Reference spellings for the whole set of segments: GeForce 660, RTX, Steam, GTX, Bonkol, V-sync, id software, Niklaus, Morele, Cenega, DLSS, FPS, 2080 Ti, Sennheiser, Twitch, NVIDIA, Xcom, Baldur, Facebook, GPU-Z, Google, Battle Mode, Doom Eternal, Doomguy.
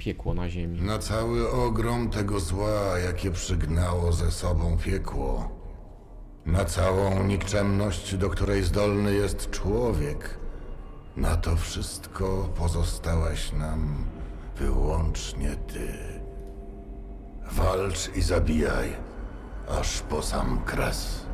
piekło na ziemi. Na cały ogrom tego zła, jakie przygnało ze sobą piekło. Na całą nikczemność, do której zdolny jest człowiek. Na to wszystko pozostałaś nam wyłącznie ty. Walcz i zabijaj, aż po sam kres.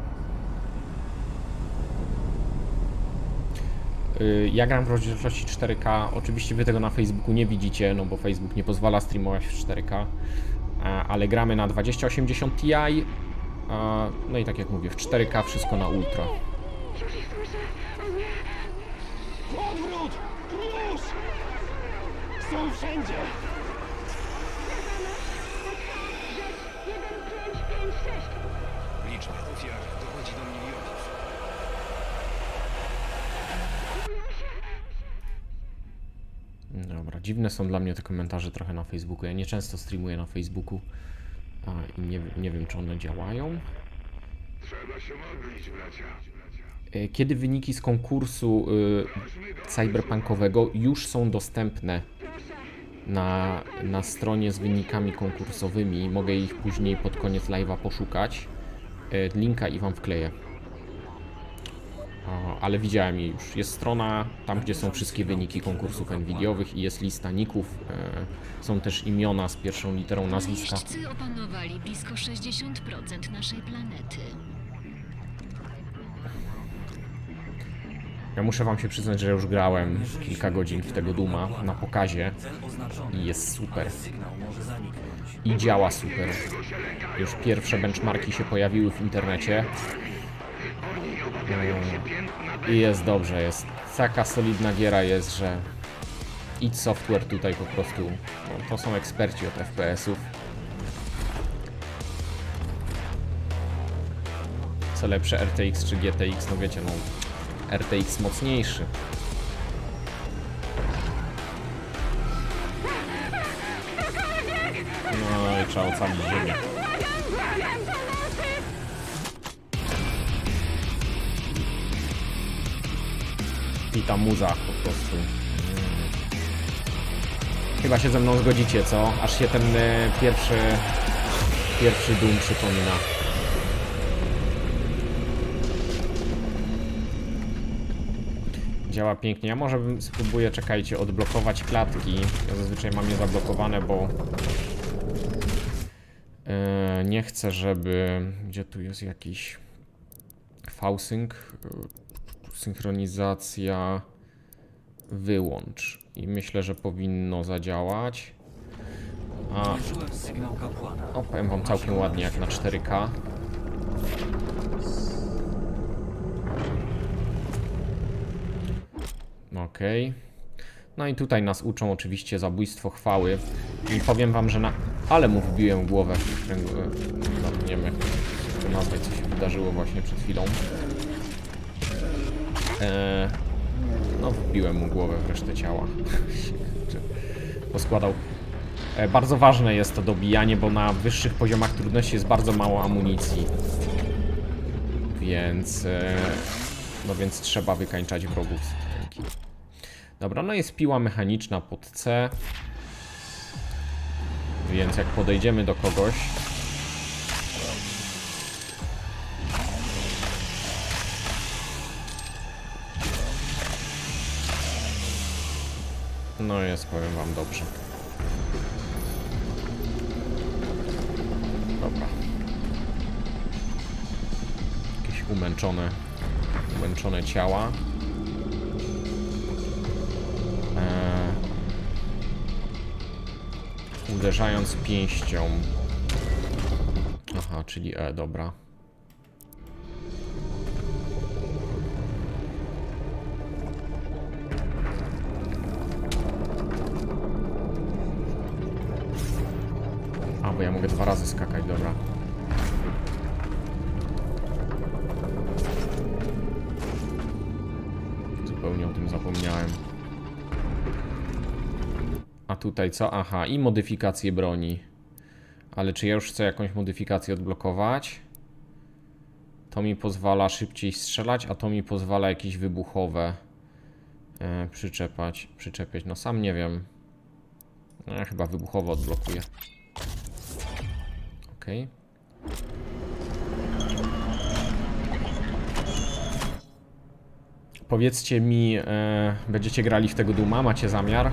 Ja gram w rozdzielczości 4K. Oczywiście wy tego na Facebooku nie widzicie, no bo Facebook nie pozwala streamować w 4K. Ale gramy na 2080 Ti. No i tak jak mówię, w 4K wszystko na ultra. Odwrót! Plus! Są wszędzie! Liczba ofiar dochodzi do milionów. Dobra, dziwne są dla mnie te komentarze trochę na Facebooku. Ja nie często streamuję na Facebooku i nie wiem, czy one działają. Trzeba się modlić, bracia. Kiedy wyniki z konkursu cyberpunkowego już są dostępne na stronie z wynikami konkursowymi, mogę ich później pod koniec live'a poszukać, linka i wam wkleję. Ale widziałem je już, jest strona tam, gdzie są wszystkie wyniki konkursów NVIDIA-owych i jest lista ników, są też imiona z pierwszą literą nazwiska. Najeźdźcy opanowali blisko 60% naszej planety. Ja muszę wam się przyznać, że już grałem kilka godzin w tego Dooma na pokazie i jest super. I działa super. Już pierwsze benchmarki się pojawiły w internecie. I jest dobrze, jest taka solidna giera jest, że id software tutaj po prostu, no, to są eksperci od FPS-ów. Co lepsze, RTX czy GTX, no wiecie, no RTX mocniejszy. No i trzeba ocalić ziemię. I ta muza po prostu. Chyba się ze mną zgodzicie, co? Aż się ten pierwszy Doom przypomina. Działa pięknie. Ja może spróbuję, czekajcie, odblokować klatki. Ja zazwyczaj mam je zablokowane, bo nie chcę, żeby... Gdzie tu jest jakiś V-sync? Synchronizacja wyłącz. I myślę, że powinno zadziałać. O, powiem wam całkiem ładnie jak na 4K. Okej. No i tutaj nas uczą oczywiście zabójstwo chwały. I powiem wam, że na... Ale mu wbiłem głowę w kręgu... No, nie wiem, jak nazwać, co się wydarzyło właśnie przed chwilą. No, wbiłem mu głowę w resztę ciała. Poskładał. Bardzo ważne jest to dobijanie, bo na wyższych poziomach trudności jest bardzo mało amunicji. Więc... no więc trzeba wykańczać wrogów. Dobra, no jest piła mechaniczna pod C. Więc jak podejdziemy do kogoś... No jest, powiem wam, dobrze. Dobra. Jakieś umęczone ciała. Uderzając pięścią. Aha, czyli E, dobra. Bo ja mogę dwa razy skakać, dobra. Zupełnie o tym zapomniałem. A tutaj co? Aha, i modyfikacje broni. Ale czy ja już chcę jakąś modyfikację odblokować? To mi pozwala szybciej strzelać, a to mi pozwala jakieś wybuchowe przyczepiać. No sam nie wiem. Nie, chyba wybuchowo odblokuje. Okej. Powiedzcie mi, będziecie grali w tego Dooma, macie zamiar?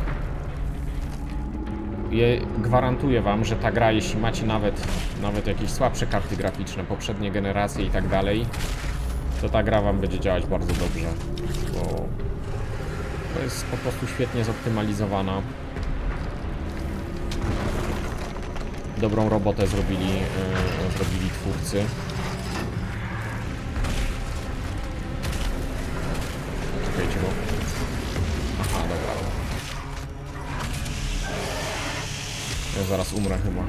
Gwarantuję wam, że ta gra, jeśli macie nawet jakieś słabsze karty graficzne, poprzednie generacje i tak dalej, to ta gra wam będzie działać bardzo dobrze, bo to jest po prostu świetnie zoptymalizowana. Dobrą robotę zrobili twórcy. Czekajcie, bo... Aha, dobra. Ja zaraz umrę chyba.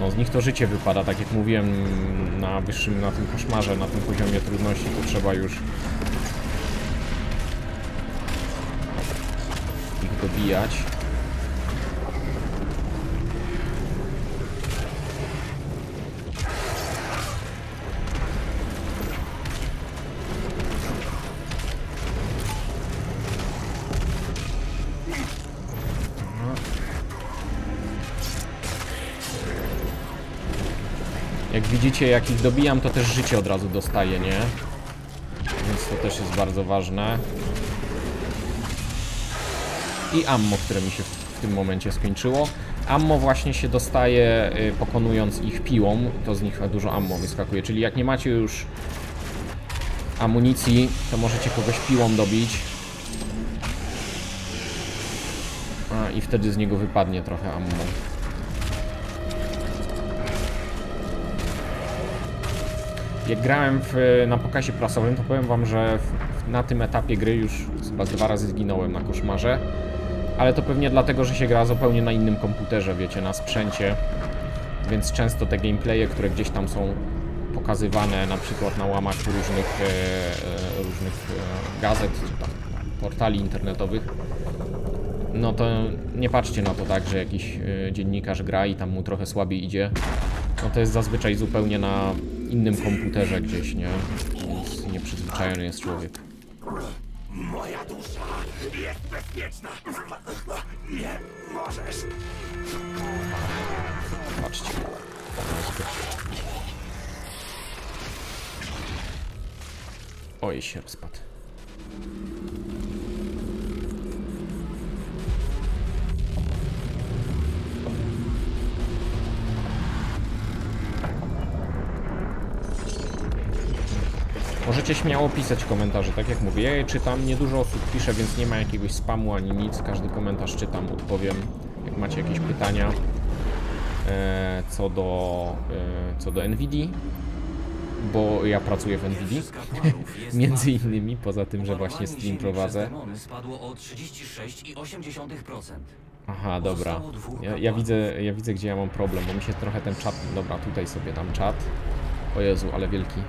No, z nich to życie wypada, tak jak mówiłem, na wyższym, na tym koszmarze, na tym poziomie trudności to trzeba już ich dobijać. Widzicie, jak ich dobijam, to też życie od razu dostaję, nie? Więc to też jest bardzo ważne. I ammo, które mi się w tym momencie skończyło. Ammo właśnie się dostaje, pokonując ich piłą, to z nich dużo ammo wyskakuje. Czyli jak nie macie już amunicji, to możecie kogoś piłą dobić. A, i wtedy z niego wypadnie trochę ammo. Jak grałem na pokazie prasowym, to powiem wam, że na tym etapie gry już chyba 2 razy zginąłem na koszmarze. Ale to pewnie dlatego, że się gra zupełnie na innym komputerze, wiecie, na sprzęcie. Więc często te gameplaye, które gdzieś tam są pokazywane, na przykład na łamach różnych gazet, czy tam portali internetowych, no to nie patrzcie na to tak, że jakiś dziennikarz gra i tam mu trochę słabiej idzie. No to jest zazwyczaj zupełnie na innym komputerze gdzieś, nie? Więc nieprzyzwyczajony jest człowiek. Moja dusza jest bezpieczna. Nie możesz. Patrzcie. Oj, się rozpadł. Możecie śmiało pisać komentarze, tak jak mówię, ja je czytam, niedużo osób pisze, więc nie ma jakiegoś spamu ani nic, każdy komentarz czytam, odpowiem, jak macie jakieś pytania co do NVIDII, bo ja pracuję w NVIDII, między innymi, poza tym, że właśnie stream prowadzę. Aha, dobra, ja widzę, gdzie ja mam problem, bo mi się trochę ten czat, dobra, tutaj sobie tam czat, o Jezu, ale wielki.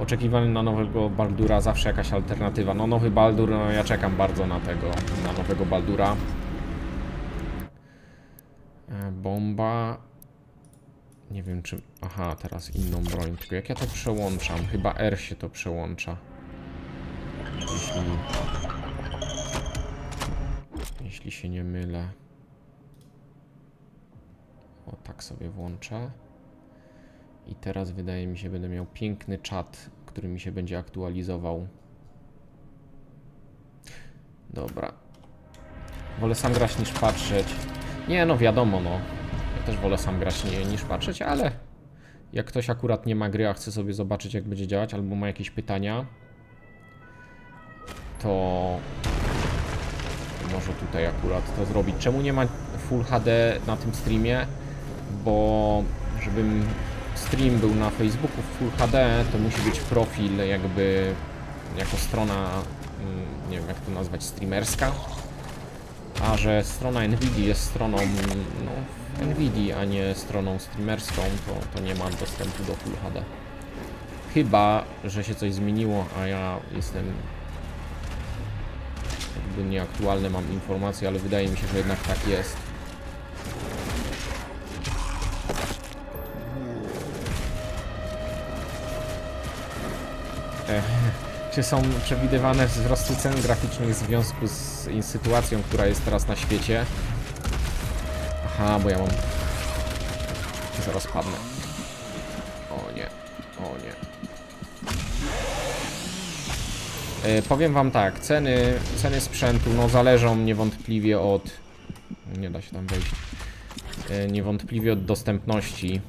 Oczekiwany na nowego Baldura, zawsze jakaś alternatywa. No nowy Baldur, no ja czekam bardzo na nowego Baldura. Bomba. Nie wiem czy... Aha, teraz inną broń. Tylko jak ja to przełączam? Chyba R się to przełącza. Jeśli się nie mylę. O, tak sobie włączę. I teraz wydaje mi się, będę miał piękny czat, który mi się będzie aktualizował. Dobra. Wolę sam grać niż patrzeć. Nie, no wiadomo, no. Ja też wolę sam grać niż patrzeć, ale... Jak ktoś akurat nie ma gry, a chce sobie zobaczyć, jak będzie działać, albo ma jakieś pytania... To może tutaj akurat to zrobić. Czemu nie ma Full HD na tym streamie? Bo... Żebym... stream był na Facebooku w Full HD, to musi być profil jakby jako strona, nie wiem jak to nazwać, streamerska, a że strona NVIDII jest stroną no, NVIDII, a nie stroną streamerską, to nie mam dostępu do Full HD. Chyba że się coś zmieniło, a ja jestem jakby nieaktualny, mam informacje, ale wydaje mi się, że jednak tak jest. Czy są przewidywane wzrosty cen graficznych w związku z sytuacją, która jest teraz na świecie? Aha, bo ja mam... Zaraz padnę. O nie, o nie. Powiem wam tak, ceny sprzętu no zależą niewątpliwie od... Nie da się tam wejść. Niewątpliwie od dostępności.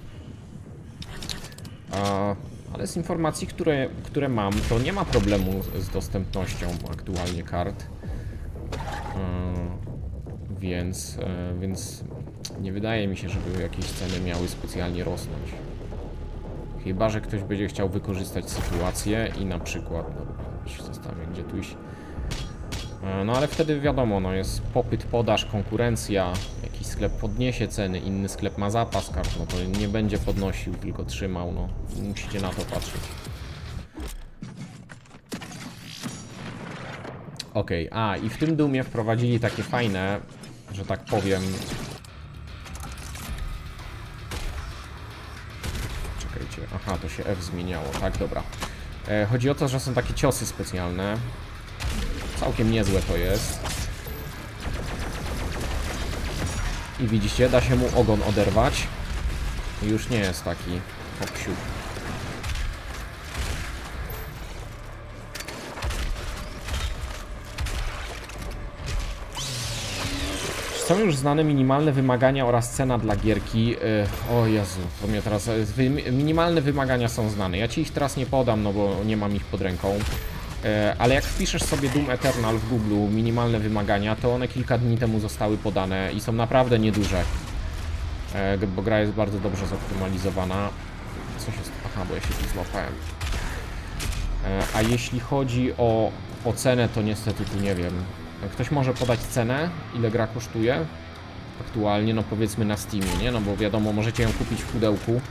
Ale z informacji, które mam, to nie ma problemu z dostępnością aktualnie kart. Więc nie wydaje mi się, żeby jakieś ceny miały specjalnie rosnąć. Chyba że ktoś będzie chciał wykorzystać sytuację i na przykład, no się zastanawiam, gdzie tu iść. No ale wtedy wiadomo, no jest popyt, podaż, konkurencja. Jakiś sklep podniesie ceny, inny sklep ma zapas kart, no to nie będzie podnosił, tylko trzymał, no musicie na to patrzeć. Okej, a i w tym Doomie wprowadzili takie fajne, że tak powiem... Czekajcie, aha, to się F zmieniało, tak, dobra. Chodzi o to, że są takie ciosy specjalne. Całkiem niezłe to jest. I widzicie, da się mu ogon oderwać. Już nie jest taki popsiuk. Są już znane minimalne wymagania oraz cena dla gierki. O Jezu, to mnie teraz... Minimalne wymagania są znane. Ja ci ich teraz nie podam, no bo nie mam ich pod ręką. Ale jak wpiszesz sobie Doom Eternal w Google minimalne wymagania, to one kilka dni temu zostały podane i są naprawdę nieduże. Bo gra jest bardzo dobrze zoptymalizowana. Coś jest... Aha, bo ja się tu złapałem. A jeśli chodzi o cenę, to niestety tu nie wiem. Ktoś może podać cenę, ile gra kosztuje? Aktualnie, no powiedzmy na Steamie, nie? No bo wiadomo, możecie ją kupić w pudełku.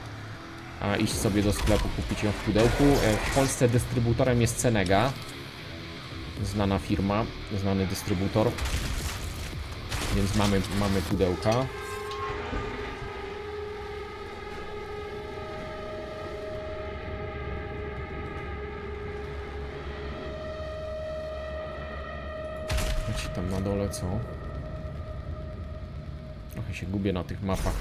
A iść sobie do sklepu, kupić ją w pudełku. W Polsce dystrybutorem jest Cenega. Znana firma, znany dystrybutor. Więc mamy pudełka. Wiecie tam na dole co? Trochę się gubię na tych mapach.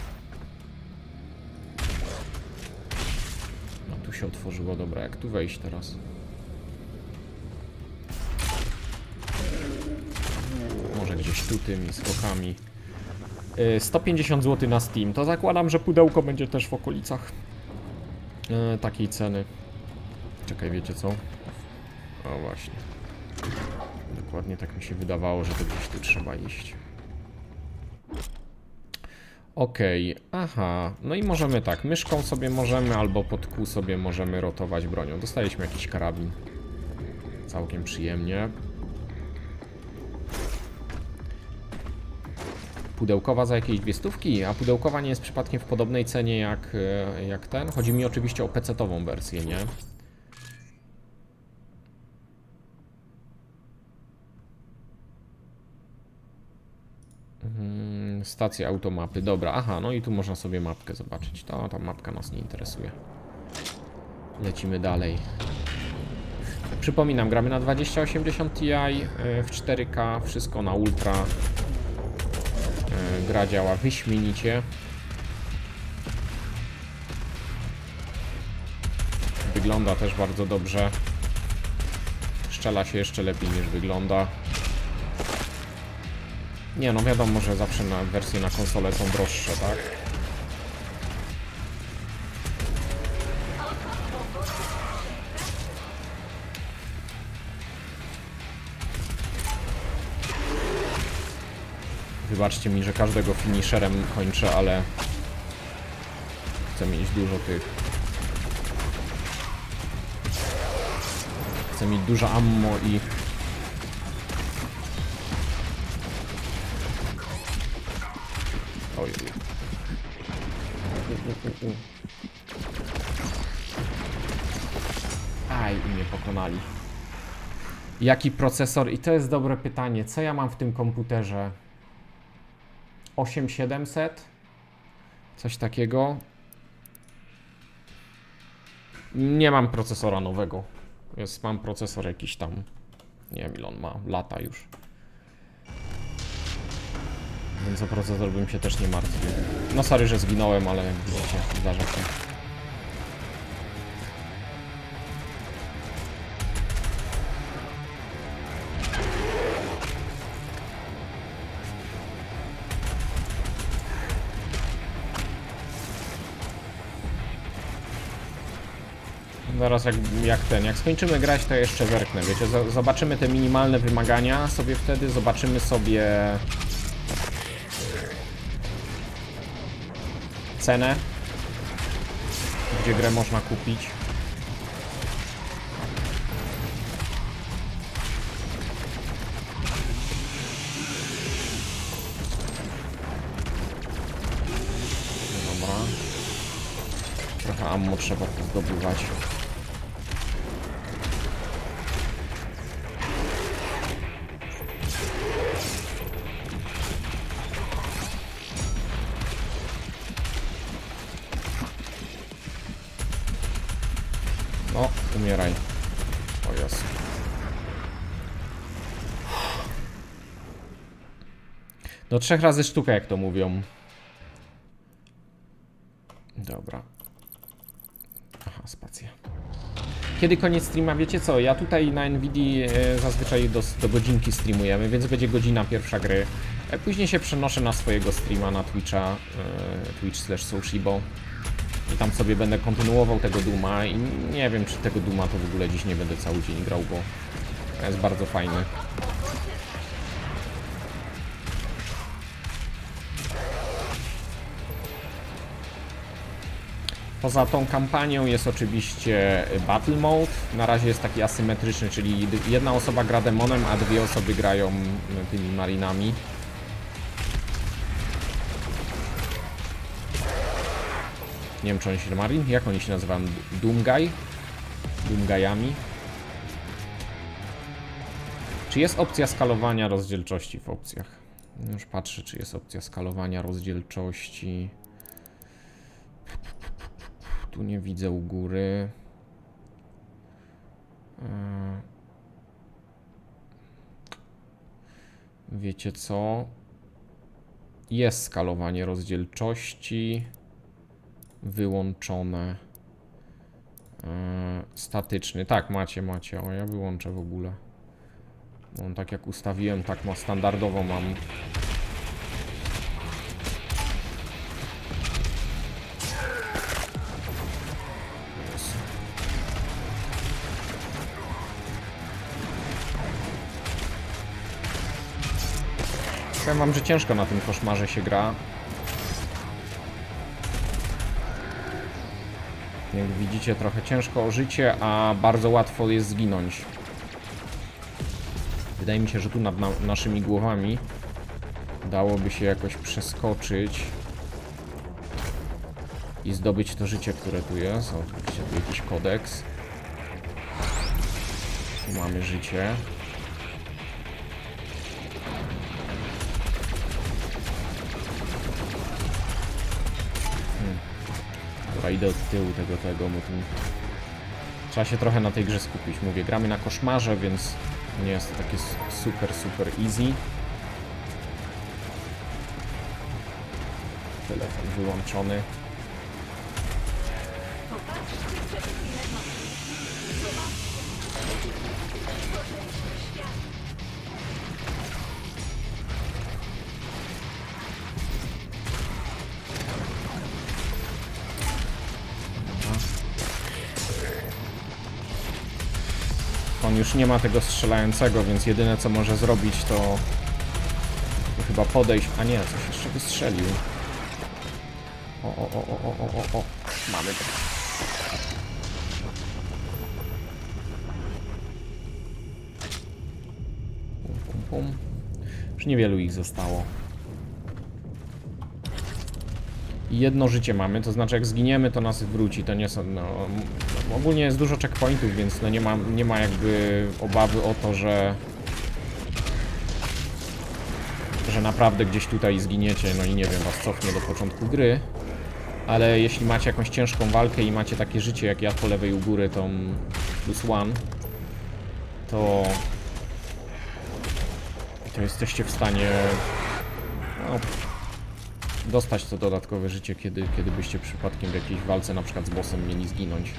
Tu się otworzyło, dobra, jak tu wejść teraz? Może gdzieś tu tymi skokami. 150 zł na Steam, to zakładam, że pudełko będzie też w okolicach takiej ceny. Czekaj, wiecie co? O właśnie. Dokładnie tak mi się wydawało, że to gdzieś tu trzeba iść. Okej, aha, no i możemy tak, myszką sobie możemy, albo pod kół sobie możemy rotować bronią. Dostaliśmy jakiś karabin. Całkiem przyjemnie. Pudełkowa za jakieś 200, a pudełkowa nie jest przypadkiem w podobnej cenie jak ten. Chodzi mi oczywiście o PC-tową wersję, nie? Stacje automapy, dobra, aha, no i tu można sobie mapkę zobaczyć, ta mapka nas nie interesuje. Lecimy dalej. Przypominam, gramy na 2080 Ti w 4K, wszystko na ultra. Gra działa wyśmienicie. Wygląda też bardzo dobrze. Strzela się jeszcze lepiej niż wygląda. Nie, no wiadomo, że zawsze wersje na konsolę są droższe, tak? Wybaczcie mi, że każdego finisherem kończę, ale chcę mieć dużo tych... Chcę mieć dużo ammo i... Aj, i mnie pokonali. Jaki procesor? I to jest dobre pytanie. Co ja mam w tym komputerze? 8700? Coś takiego? Nie mam procesora nowego. Jest, mam procesor jakiś tam, nie wiem ile on ma, lata już. Więc o procesor bym się też nie martwił. No sorry, że zginąłem, ale jak widzicie, zdarza się. Zaraz jak skończymy grać, to jeszcze zerknę, wiecie, zobaczymy te minimalne wymagania sobie wtedy, zobaczymy sobie cenę, gdzie grę można kupić. Dobra. Trochę ammo trzeba zdobywać. Umieraj. O Jezu. No 3 razy sztuka, jak to mówią. Dobra. Aha, spacja. Kiedy koniec streama? Wiecie co? Ja tutaj na NVIDII zazwyczaj do godzinki streamujemy, więc będzie godzina pierwsza gry. Później się przenoszę na swojego streama na Twitcha. Twitch/Soushibo. I tam sobie będę kontynuował tego Dooma i nie wiem, czy tego Dooma to w ogóle dziś nie będę cały dzień grał, bo jest bardzo fajny. Poza tą kampanią jest oczywiście Battle Mode. Na razie jest taki asymetryczny, czyli jedna osoba gra demonem, a 2 osoby grają tymi marinami. Nie wiem, czy oni się marin? Jak oni się nazywają? Doomguy? Doomguyami? Czy jest opcja skalowania rozdzielczości w opcjach? Już patrzę, czy jest opcja skalowania rozdzielczości. Tu nie widzę u góry. Wiecie co? Jest skalowanie rozdzielczości. Wyłączone. Statyczny. Tak, macie. O, ja wyłączę w ogóle. On tak jak ustawiłem, tak ma standardowo mam. Powiem wam, że ciężko na tym koszmarze się gra. Jak widzicie, trochę ciężko o życie, a bardzo łatwo jest zginąć. Wydaje mi się, że tu nad naszymi głowami dałoby się jakoś przeskoczyć i zdobyć to życie, które tu jest. O, oczywiście tu jakiś kodeks. Tu mamy życie. Idę od tyłu tego, bo tu trzeba się trochę na tej grze skupić. Mówię, gramy na koszmarze, więc nie jest to takie super easy. Telefon wyłączony. Już nie ma tego strzelającego, więc jedyne co może zrobić to chyba podejść, a nie, coś jeszcze wystrzelił. O. Mamy go. Pum. Już niewielu ich zostało. I 1 życie mamy, to znaczy jak zginiemy, to nas wróci, to nie są, no, ogólnie jest dużo checkpointów, więc no nie ma jakby obawy o to, że naprawdę gdzieś tutaj zginiecie, no i nie wiem, was cofnie do początku gry, ale jeśli macie jakąś ciężką walkę i macie takie życie jak ja po lewej u góry, tą +1, to jesteście w stanie dostać to dodatkowe życie, kiedy byście przypadkiem w jakiejś walce na przykład z bossem mieli zginąć.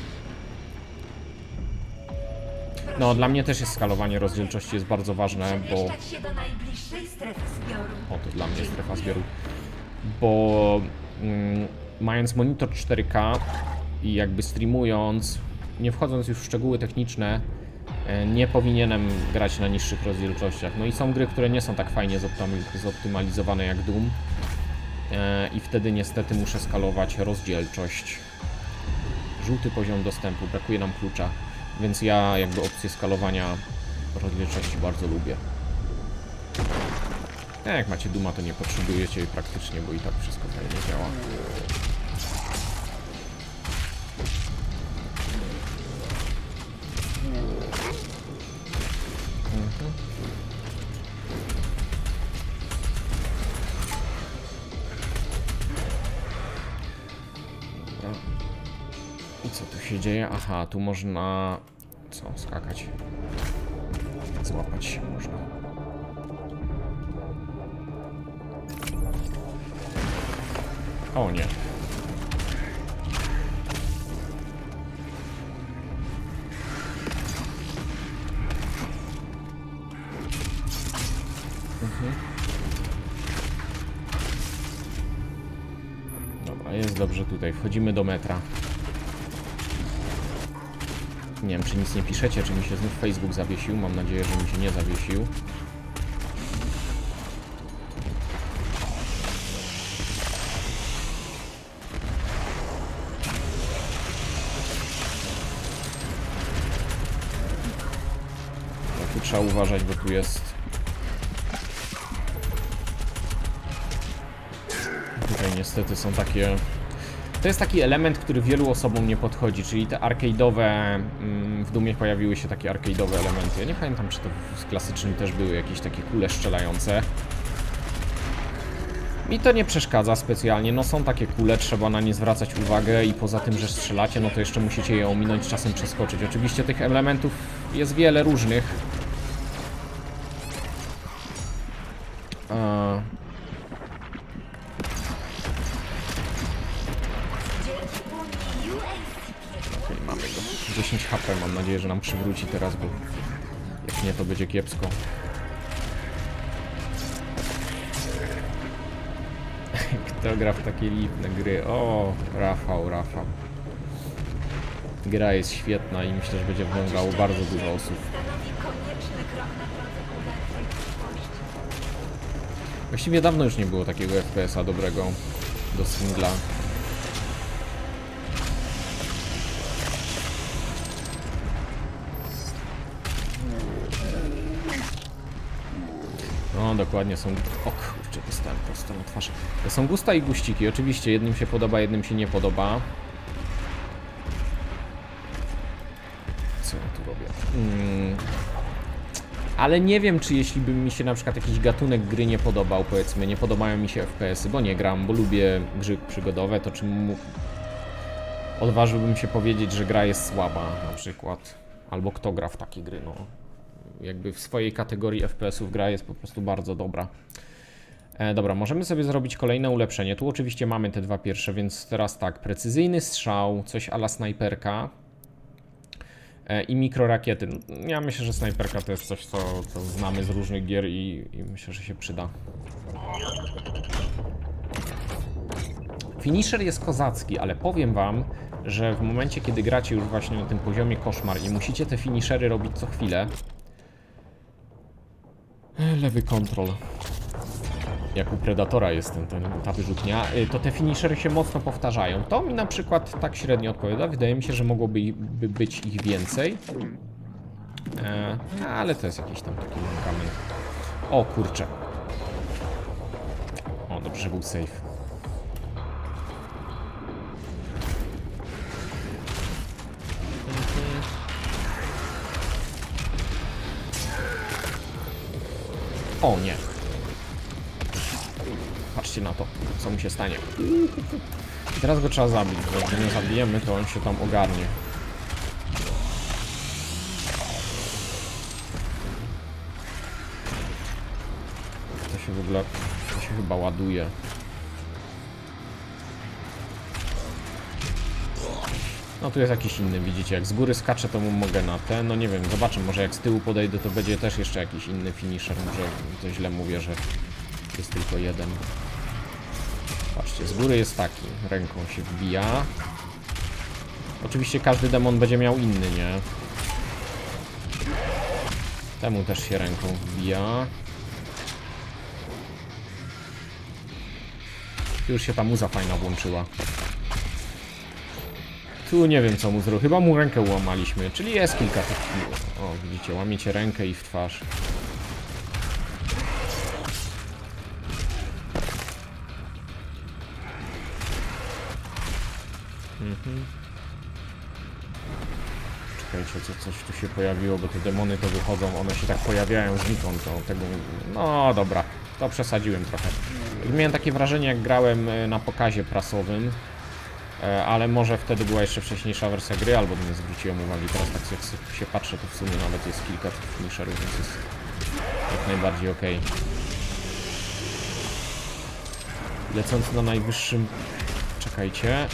No, dla mnie też jest skalowanie rozdzielczości, jest bardzo ważne, bo... O, to dla mnie strefa zbioru. Bo mając monitor 4K i jakby streamując, nie wchodząc już w szczegóły techniczne, nie powinienem grać na niższych rozdzielczościach. No i są gry, które nie są tak fajnie zoptymalizowane jak Doom. I wtedy niestety muszę skalować rozdzielczość. Żółty poziom dostępu, brakuje nam klucza. Więc ja jakby opcję skalowania rozdzielczości bardzo lubię. Jak macie Dooma, to nie potrzebujecie jej praktycznie, bo i tak wszystko fajnie działa. Się dzieje? Aha, tu można... co? Skakać. Złapać się można. O nie. Dobra, jest dobrze tutaj. Wchodzimy do metra. Nie wiem, czy nic nie piszecie, czy mi się znów Facebook zawiesił. Mam nadzieję, że mi się nie zawiesił. No, tu trzeba uważać, bo tu jest... Tutaj niestety są takie... To jest taki element, który wielu osobom nie podchodzi, czyli te arcade'owe, w Doomie pojawiły się takie arcade'owe elementy. Ja nie pamiętam, czy to w klasycznym też były jakieś takie kule strzelające. Mi to nie przeszkadza specjalnie, no są takie kule, trzeba na nie zwracać uwagę i poza tym, że strzelacie, no to jeszcze musicie je ominąć, czasem przeskoczyć. Oczywiście tych elementów jest wiele różnych. Mam nadzieję, że nam przywróci teraz, bo jak nie, to będzie kiepsko. Kto gra w takie lipne gry? O, Rafał. Gra jest świetna i myślę, że będzie wciągało bardzo dużo osób. Właściwie dawno już nie było takiego FPS-a dobrego do singla. No dokładnie, są... O kurczę, dostałem prosto na twarz. To są gusta i guściki, oczywiście jednym się podoba, jednym się nie podoba. Co ja tu robię? Ale nie wiem, czy jeśli by mi się na przykład jakiś gatunek gry nie podobał, powiedzmy, nie podobają mi się FPS-y, bo nie gram, bo lubię gry przygodowe, to czy odważyłbym się powiedzieć, że gra jest słaba na przykład, albo kto gra w takie gry, no. Jakby w swojej kategorii FPS-ów gra jest po prostu bardzo dobra. Dobra, możemy sobie zrobić kolejne ulepszenie. Tu oczywiście mamy te dwa pierwsze, więc teraz tak. Precyzyjny strzał, coś a la snajperka i mikrorakiety. Ja myślę, że snajperka to jest coś, co znamy z różnych gier i myślę, że się przyda. Finisher jest kozacki, ale powiem wam, że w momencie, kiedy gracie już właśnie na tym poziomie koszmar i musicie te finishery robić co chwilę, lewy kontrol. Jak u Predatora jest ta wyrzutnia, to te finishery się mocno powtarzają. To mi na przykład tak średnio odpowiada. Wydaje mi się, że mogłoby być ich więcej. Ale to jest jakiś tam taki mankament. O kurczę. O, dobrze, że był safe. O nie. Patrzcie na to, co mi się stanie. I teraz go trzeba zabić, bo jak nie zabijemy, to on się tam ogarnie. się w ogóle... To się chyba ładuje. No tu jest jakiś inny, widzicie, jak z góry skaczę, to mu mogę na te, no nie wiem, zobaczę, może jak z tyłu podejdę, to będzie też jeszcze jakiś inny finisher, może to źle mówię, że jest tylko jeden. Patrzcie, z góry jest taki, ręką się wbija. Oczywiście każdy demon będzie miał inny, nie? Temu też się ręką wbija. Już się ta muza fajna włączyła. Tu nie wiem co mu zrobił, chyba mu rękę łamaliśmy, czyli jest kilka tych... O, widzicie, łamiecie rękę i w twarz. Mhm. Czekajcie, coś tu się pojawiło, bo te demony to wychodzą, one się tak pojawiają znikąd, to tego... No dobra, to przesadziłem trochę. Miałem takie wrażenie, jak grałem na pokazie prasowym. Ale może wtedy była jeszcze wcześniejsza wersja gry, albo nie zwróciłem uwagi. Teraz tak jak się patrzę, to w sumie nawet jest kilka tych finisherów, więc jest jak najbardziej ok. Lecąc na najwyższym... Czekajcie,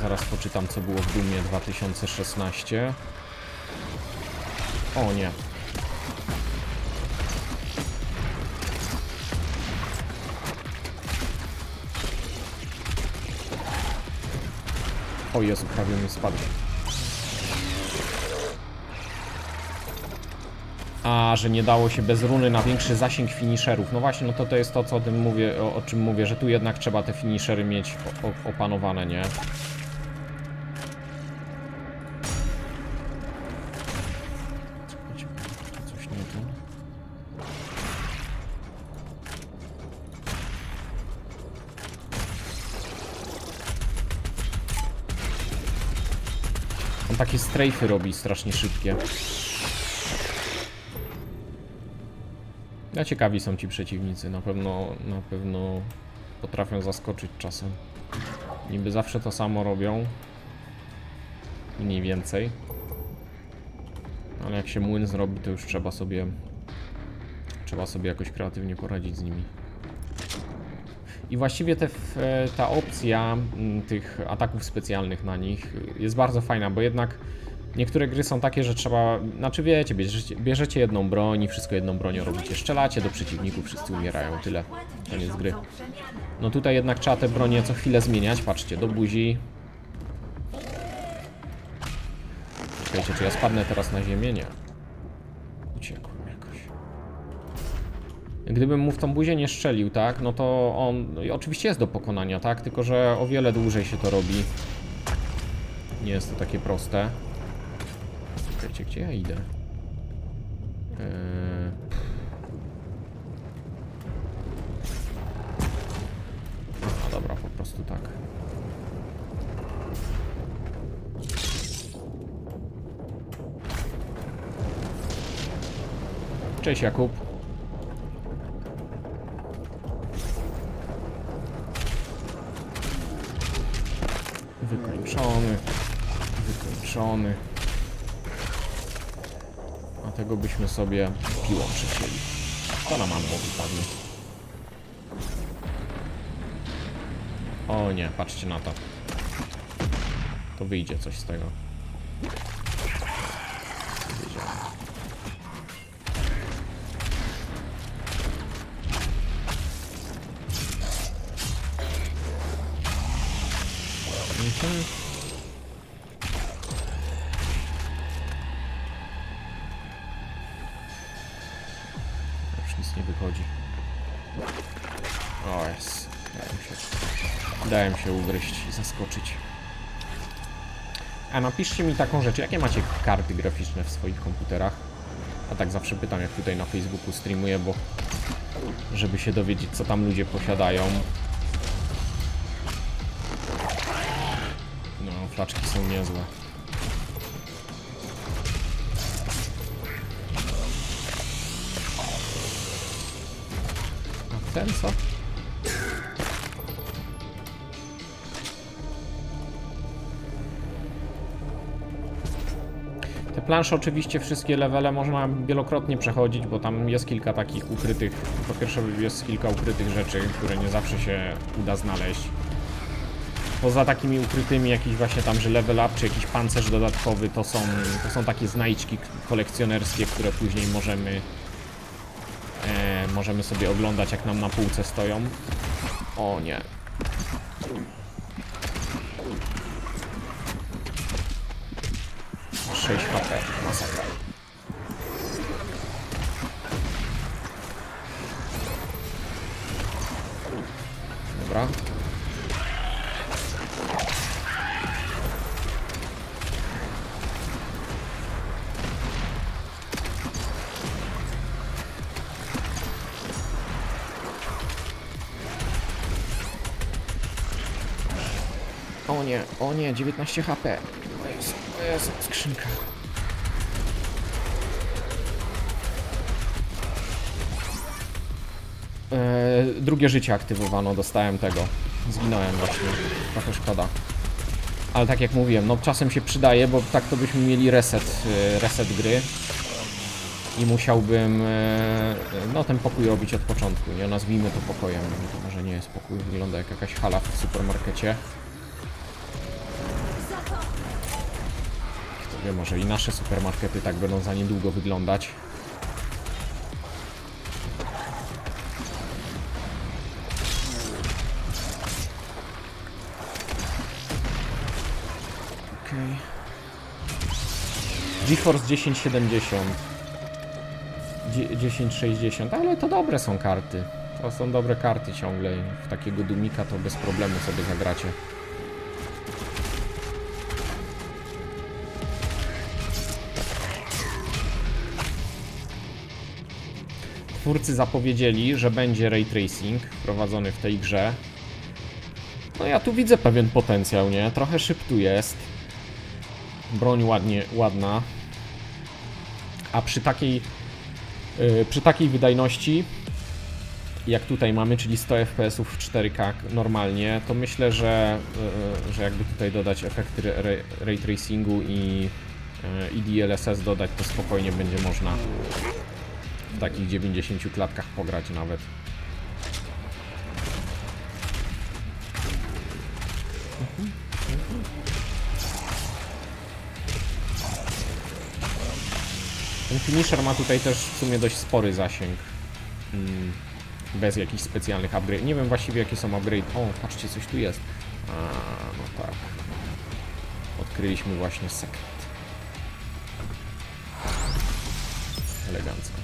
zaraz poczytam co było w Doomie 2016. O nie. O Jezu, prawie mi spadło. A, że nie dało się bez runy na większy zasięg finisherów. No właśnie, no to jest to, co o tym mówię, o czym mówię, że tu jednak trzeba te finishery mieć opanowane, nie? Takie strajfy robi strasznie szybkie. No ciekawi są ci przeciwnicy, na pewno potrafią zaskoczyć czasem. Niby zawsze to samo robią. Mniej więcej. Ale jak się młyn zrobi, to już trzeba sobie jakoś kreatywnie poradzić z nimi. I właściwie ta opcja tych ataków specjalnych na nich jest bardzo fajna, bo jednak niektóre gry są takie, że trzeba... Znaczy wiecie, bierzecie jedną broń i wszystko jedną bronią robicie. Strzelacie do przeciwników, wszyscy umierają, tyle. To nie jest gry. No tutaj jednak trzeba te bronie co chwilę zmieniać, patrzcie, do buzi. Czekajcie, czy ja spadnę teraz na ziemię? Nie. Uciekłem. Gdybym mu w tą buzię nie strzelił, tak, no to on oczywiście jest do pokonania, tak, tylko że o wiele dłużej się to robi. Nie jest to takie proste. Czekajcie, gdzie ja idę? A dobra, po prostu tak. Cześć Jakub. Wykończony. A tego byśmy sobie piłą przycięli. To nam ammo wypadnie. O nie, patrzcie na to. To wyjdzie coś z tego. Już nic nie wychodzi. O jest. Dałem się ugryźć i zaskoczyć. A napiszcie mi taką rzecz, jakie macie karty graficzne w swoich komputerach? A tak zawsze pytam, jak tutaj na Facebooku streamuję, bo żeby się dowiedzieć, co tam ludzie posiadają. Flaczki są niezłe. A ten co? Te planszy oczywiście wszystkie levele można wielokrotnie przechodzić, bo tam jest kilka takich ukrytych, po pierwsze jest kilka ukrytych rzeczy, które nie zawsze się uda znaleźć. Poza takimi ukrytymi jakiś właśnie tam, że level up czy jakiś pancerz dodatkowy, to są takie znajdźki kolekcjonerskie, które później możemy sobie oglądać, jak nam na półce stoją. O nie. HP, masakra. Dobra. O nie, 19 HP. To jest skrzynka. Drugie życie aktywowano, dostałem tego. Zginąłem właśnie, trochę szkoda. Ale tak jak mówiłem, no czasem się przydaje, bo tak to byśmy mieli reset gry. I musiałbym, no ten pokój robić od początku, nie? Nazwijmy to pokojem, to może nie jest pokój, wygląda jak jakaś hala w supermarkecie. Może i nasze supermarkety tak będą za niedługo wyglądać. Okay. GeForce 1070, 1060, ale to dobre są karty. To są dobre karty ciągle. W takiego dumika to bez problemu sobie zagracie. Twórcy zapowiedzieli, że będzie ray tracing wprowadzony w tej grze. No ja tu widzę pewien potencjał, nie? Trochę szyb tu jest. Broń ładna. A przy takiej wydajności, jak tutaj mamy, czyli 100 FPS-ów w 4K normalnie, to myślę, że jakby tutaj dodać efekty ray tracingu i DLSS dodać, to spokojnie będzie można w takich 90 klatkach pograć nawet. Ten finisher ma tutaj też w sumie dość spory zasięg. Bez jakichś specjalnych upgrade. Nie wiem właściwie jakie są upgrade. O, patrzcie, coś tu jest. A, no tak. Odkryliśmy właśnie sekret. Elegancko.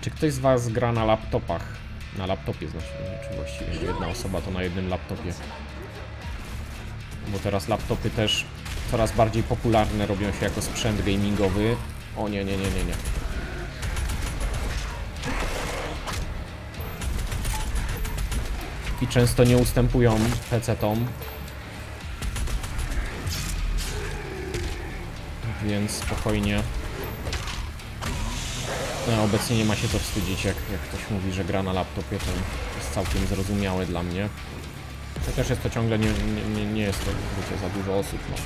Czy ktoś z was gra na laptopach? Na laptopie znaczy, czy właściwie jedna osoba to na jednym laptopie. Bo teraz laptopy też coraz bardziej popularne robią się jako sprzęt gamingowy. O nie. I często nie ustępują PC-tom. Więc spokojnie. No, obecnie nie ma się co wstydzić, jak ktoś mówi, że gra na laptopie, to jest całkiem zrozumiałe dla mnie. Chociaż jest to ciągle, nie jest to, wiecie, za dużo osób, no.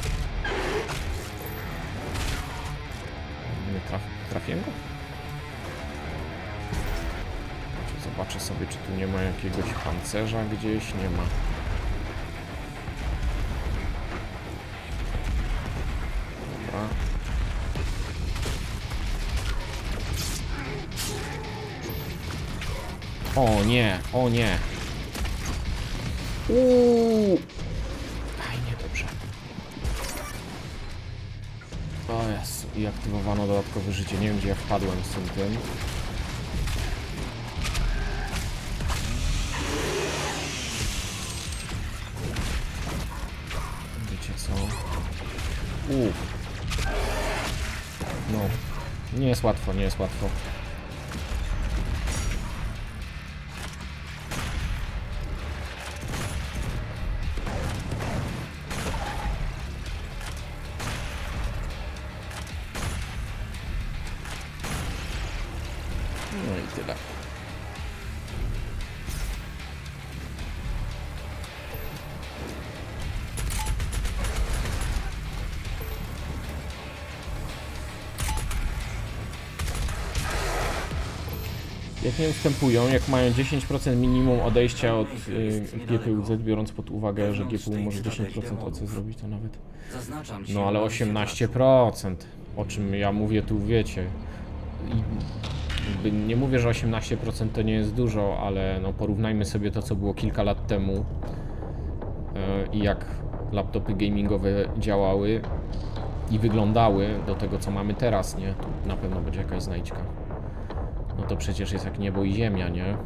Nie trafię go? Zobaczę sobie, czy tu nie ma jakiegoś pancerza gdzieś, nie ma. Dobra. O nie, o nie. Aj, niedobrze. O jest, i aktywowano dodatkowe życie. Nie wiem, gdzie ja wpadłem z tym. Wiecie co? No, nie jest łatwo, nie jest łatwo. Jak nie ustępują, jak mają 10% minimum odejścia od GPU-Z, biorąc pod uwagę, że GPU może 10% OC zrobić, to nawet... No ale 18%, o czym ja mówię tu, wiecie. I nie mówię, że 18% to nie jest dużo, ale no porównajmy sobie to, co było kilka lat temu i jak laptopy gamingowe działały i wyglądały do tego, co mamy teraz, nie? Tu na pewno będzie jakaś znajdźka. No to przecież jest jak niebo i ziemia, nie?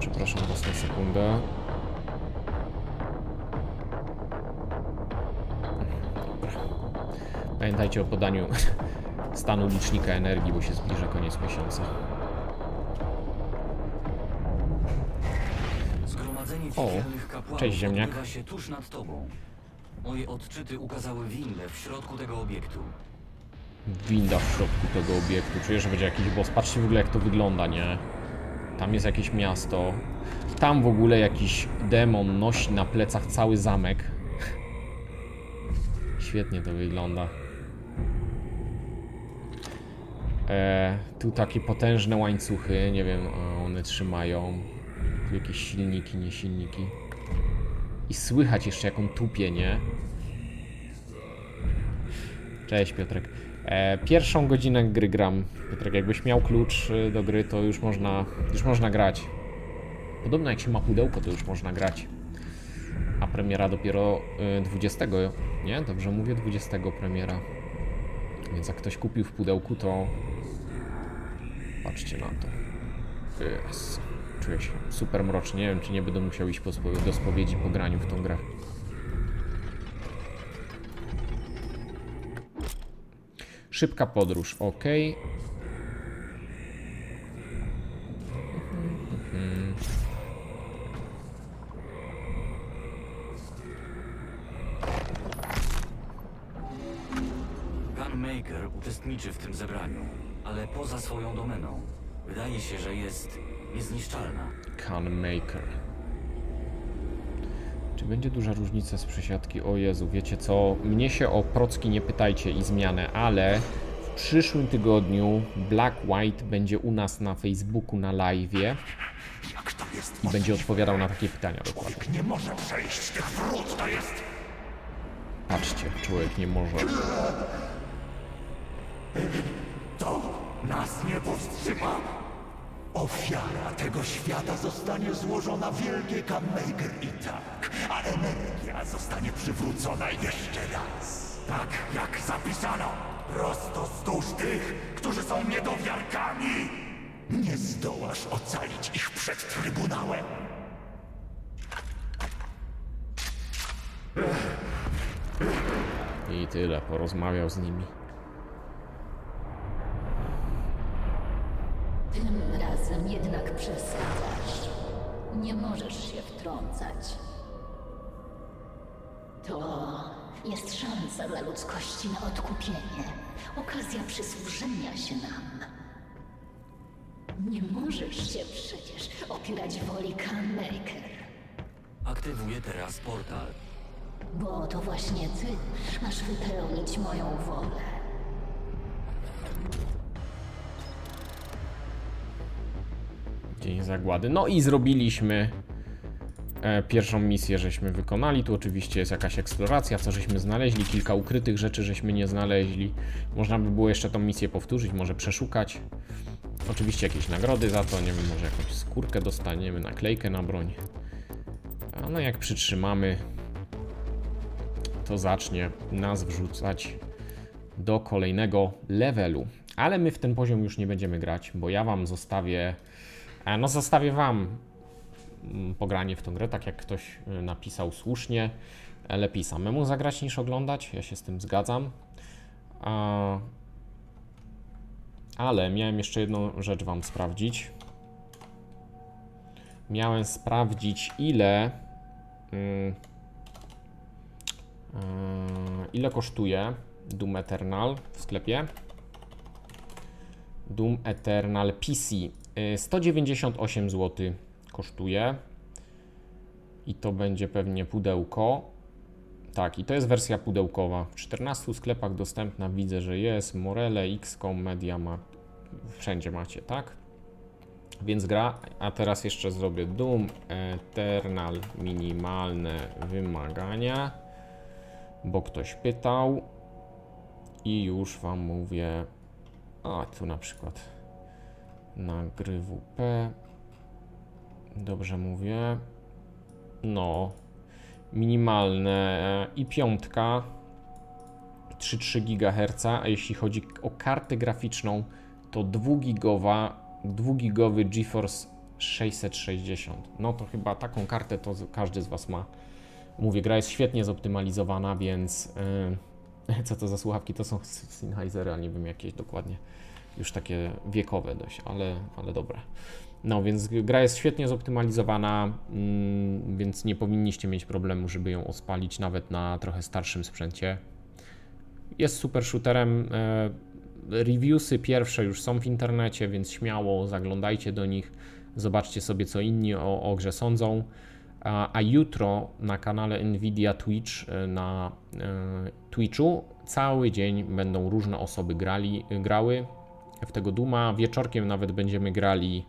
Przepraszam was na sekundę. Dobra. Pamiętajcie o podaniu stanu licznika energii, bo się zbliża koniec miesiąca. O, cześć ziemniak. Moje odczyty ukazały windę w środku tego obiektu. Winda w środku tego obiektu. Czuję, że będzie jakiś boss. Patrzcie w ogóle, jak to wygląda, nie? Tam jest jakieś miasto. Tam w ogóle jakiś demon nosi na plecach cały zamek. Świetnie to wygląda. Tu takie potężne łańcuchy. Nie wiem, one trzymają. Tu jakieś silniki, nie silniki. I słychać jeszcze, jak on tupie, nie? Cześć Piotrek. Pierwszą godzinę gry gram. Piotrek, jakbyś miał klucz do gry, to już można grać. Podobno jak się ma pudełko, to już można grać. A premiera dopiero 20, nie? Dobrze mówię, 20 premiera. Więc jak ktoś kupił w pudełku, to... Patrzcie na to. Yes. Czuję się super mrocznie. Nie wiem, czy nie będę musiał iść do spowiedzi po graniu w tą grę. Szybka podróż, ok. Gunmaker uczestniczy w tym zebraniu, ale poza swoją domeną. Wydaje się, że jest niezniszczalna. Gunmaker. Czy będzie duża różnica z przesiadki? O Jezu, wiecie co? Mnie się o procki nie pytajcie i zmianę, ale w przyszłym tygodniu Black White będzie u nas na Facebooku na live'ie i będzie odpowiadał na takie pytania dokładnie. Człowiek nie może przejść tych wrót, to jest... Patrzcie, człowiek nie może... To nas nie powstrzyma. Ofiara tego świata zostanie złożona w wielkiej Gunmaker i tak, a energia zostanie przywrócona jeszcze raz. Tak jak zapisano, prosto z dusz tych, którzy są niedowiarkami. Nie zdołasz ocalić ich przed Trybunałem. I tyle, porozmawiał z nimi. Tym razem jednak przesadzasz. Nie możesz się wtrącać. To jest szansa dla ludzkości na odkupienie. Okazja przysłużenia się nam. Nie możesz się przecież opierać woli Gunmaker. Aktywuję teraz portal. Bo to właśnie ty masz wypełnić moją wolę. Dzień zagłady. No i zrobiliśmy pierwszą misję, żeśmy wykonali. Tu oczywiście jest jakaś eksploracja, co żeśmy znaleźli, kilka ukrytych rzeczy, żeśmy nie znaleźli. Można by było jeszcze tą misję powtórzyć, może przeszukać. Oczywiście jakieś nagrody za to, nie wiem, może jakąś skórkę dostaniemy, naklejkę na broń. A no jak przytrzymamy, to zacznie nas wrzucać do kolejnego levelu. Ale my w ten poziom już nie będziemy grać, bo ja wam zostawię... No zostawię wam pogranie w tą grę, tak jak ktoś napisał słusznie. Lepiej samemu zagrać niż oglądać, ja się z tym zgadzam. Ale miałem jeszcze jedną rzecz wam sprawdzić. Miałem sprawdzić, ile kosztuje Doom Eternal w sklepie. Doom Eternal PC. 198 zł kosztuje i to będzie pewnie pudełko, tak, i to jest wersja pudełkowa. W 14 sklepach dostępna, widzę, że jest Morele, Xcom, Media Markt, wszędzie macie, tak? Więc gra, a teraz jeszcze zrobię Doom Eternal, minimalne wymagania, bo ktoś pytał i już wam mówię, a tu na przykład na gry WP, dobrze mówię, no minimalne i piątka 3,3 GHz, a jeśli chodzi o kartę graficzną, to 2 gigowy GeForce 660. No to chyba taką kartę to każdy z was ma. Mówię, gra jest świetnie zoptymalizowana, więc co to za słuchawki? To są Sennheisery, a nie wiem jakieś dokładnie, już takie wiekowe dość, ale dobre. No więc gra jest świetnie zoptymalizowana, więc nie powinniście mieć problemu, żeby ją odpalić nawet na trochę starszym sprzęcie. Jest super shooterem, reviewsy pierwsze już są w internecie, więc śmiało zaglądajcie do nich, zobaczcie sobie co inni o grze sądzą, a jutro na kanale NVIDIA Twitch, na Twitchu cały dzień będą różne osoby grały w tego Dooma, wieczorkiem nawet będziemy grali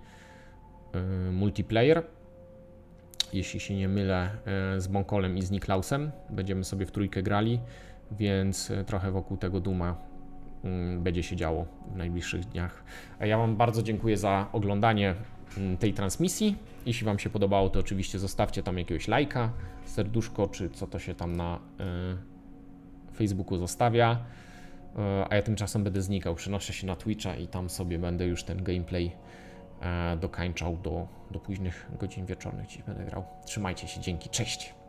multiplayer, jeśli się nie mylę, z Bonkolem i z Niklausem, będziemy sobie w trójkę grali, więc trochę wokół tego Dooma będzie się działo w najbliższych dniach. A ja wam bardzo dziękuję za oglądanie tej transmisji. Jeśli wam się podobało, to oczywiście zostawcie tam jakiegoś lajka, serduszko, czy co to się tam na Facebooku zostawia. A ja tymczasem będę znikał, przenoszę się na Twitcha i tam sobie będę już ten gameplay dokańczał do późnych godzin wieczornych. Dziś będę grał. Trzymajcie się, dzięki, cześć!